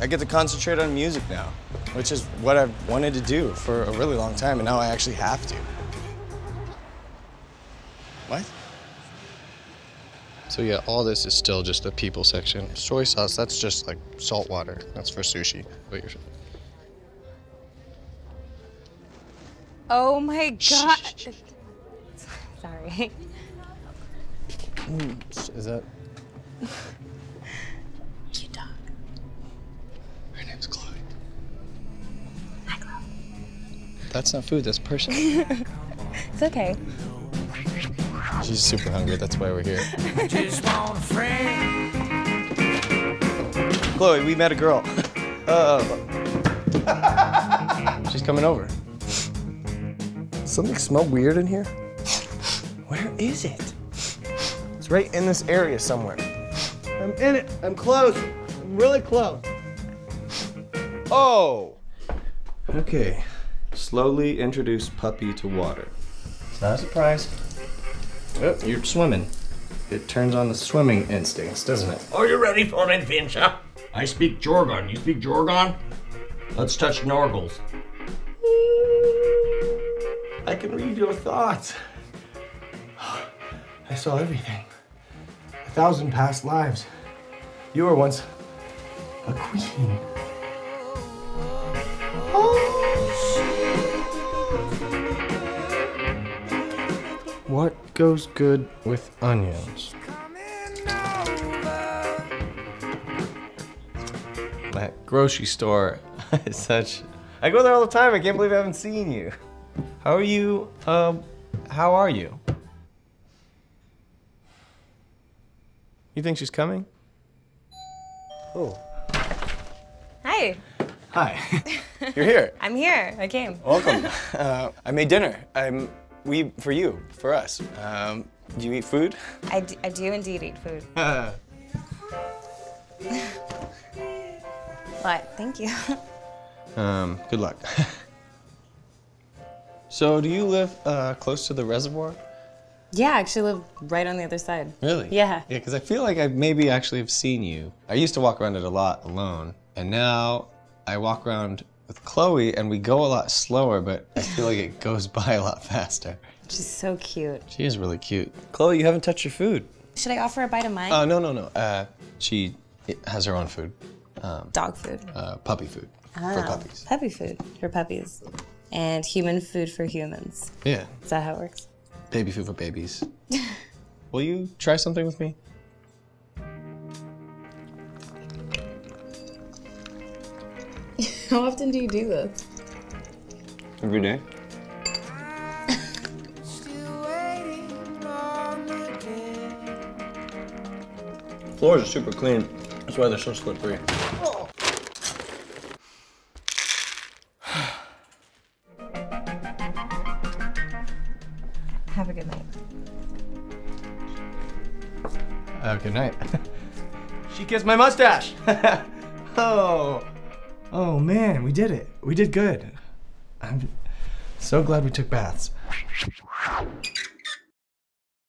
I get to concentrate on music now, which is what I've wanted to do for a really long time, and now I actually have to. What? So yeah, all this is still just the people section. Soy sauce, that's just like salt water. That's for sushi. But you're... Oh my God. Sorry. Is that? You dog. Her name's Chloe. Hi, Chloe. That's not food, that's a person. It's okay. She's super hungry, that's why we're here. Just want a friend. Chloe, we met a girl. She's coming over. Something smelled weird in here. Where is it? It's right in this area somewhere. I'm in it. I'm close. I'm really close. Oh! Okay. Slowly introduce puppy to water. It's not a surprise. Oh, you're swimming. It turns on the swimming instincts, doesn't it? Are you ready for an adventure? I speak Jorgon. You speak Jorgon? Let's touch Norgles. I can read your thoughts. I saw everything. 1,000 past lives. You were once a queen. What goes good with onions? That grocery store is such... I go there all the time, I can't believe I haven't seen you. How are you? How are you? You think she's coming? Oh. Hi. Hi. You're here. I'm here, I came. Welcome. I made dinner. For you, for us. Do you eat food? I do indeed eat food. But thank you. Good luck. So do you live close to the reservoir? Yeah, I actually live right on the other side. Really? Yeah. Yeah, because I feel like I maybe actually have seen you. I used to walk around it a lot alone, and now I walk around with Chloe, and we go a lot slower, but I feel like it goes by a lot faster. She's so cute. She is really cute. Chloe, you haven't touched your food. Should I offer a bite of mine? Oh, no, no, no. She has her own food. Dog food. Puppy food for puppies. Puppy food for puppies. And human food for humans. Yeah. Is that how it works? Baby food for babies. Will you try something with me? How often do you do this? Every day. Floors are super clean. That's why they're so slippery. Oh. Have a good night. Good night. She kissed my mustache. Oh. Oh man, we did it. We did good. I'm so glad we took baths.